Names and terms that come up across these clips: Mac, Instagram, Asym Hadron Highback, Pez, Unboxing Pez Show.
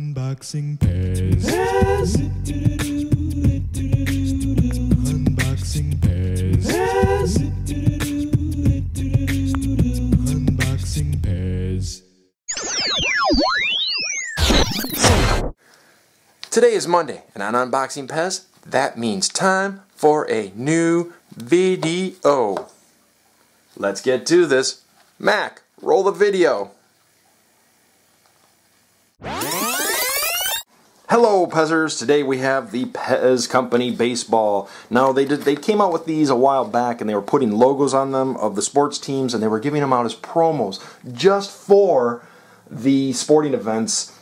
Unboxing Pez. Unboxing Pez. Unboxing Pez. Today is Monday, and on Unboxing Pez, that means time for a new video. Let's get to this. Mac, roll the video. Hello Pezzers, today we have the Pez Company baseball. Now they came out with these a while back and they were putting logos on them of the sports teams and they were giving them out as promos just for the sporting events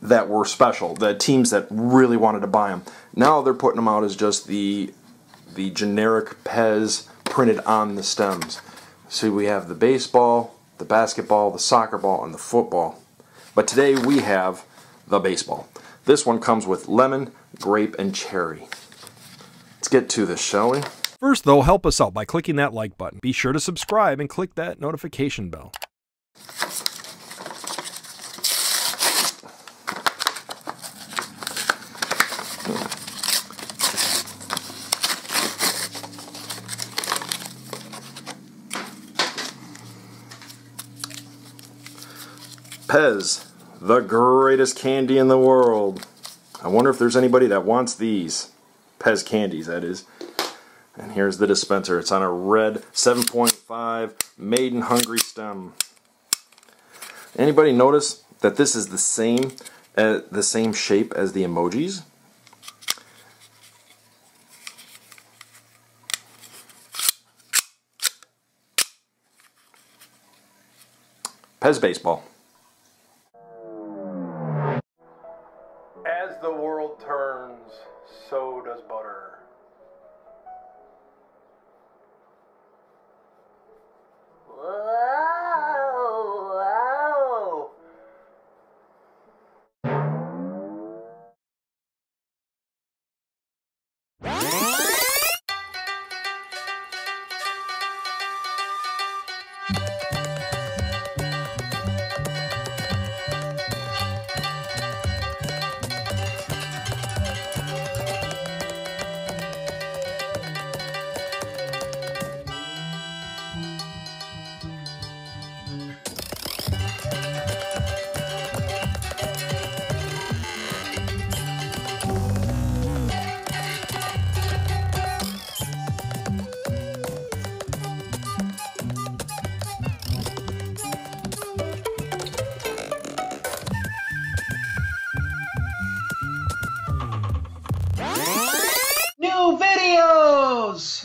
that were special, the teams that really wanted to buy them. Now they're putting them out as just the generic Pez printed on the stems. So we have the baseball, the basketball, the soccer ball, and the football. But today we have the baseball. This one comes with lemon, grape, and cherry. Let's get to this, shall we? First though, help us out by clicking that like button. Be sure to subscribe and click that notification bell. Pez, the greatest candy in the world. I wonder if there's anybody that wants these. Pez candies, that is. And here's the dispenser. It's on a red 7.5 made in Hungary stem. Anybody notice that this is the same shape as the emojis? Pez baseball. As the world turns, so does butter. Wow, wow.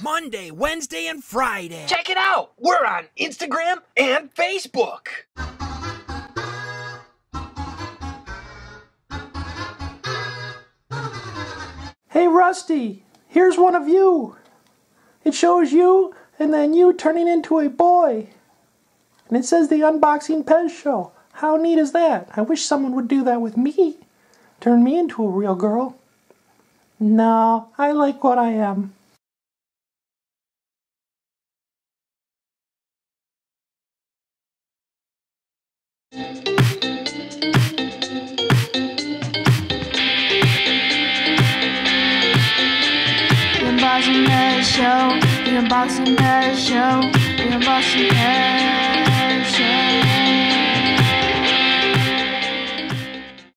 Monday, Wednesday, and Friday. Check it out! We're on Instagram and Facebook! Hey Rusty, here's one of you. It shows you and then you turning into a boy. And it says the Unboxing Pez Show. How neat is that? I wish someone would do that with me. Turn me into a real girl. No, I like what I am. Unboxing Pez Show, the Unboxing Pez Show, the Unboxing Pez Show.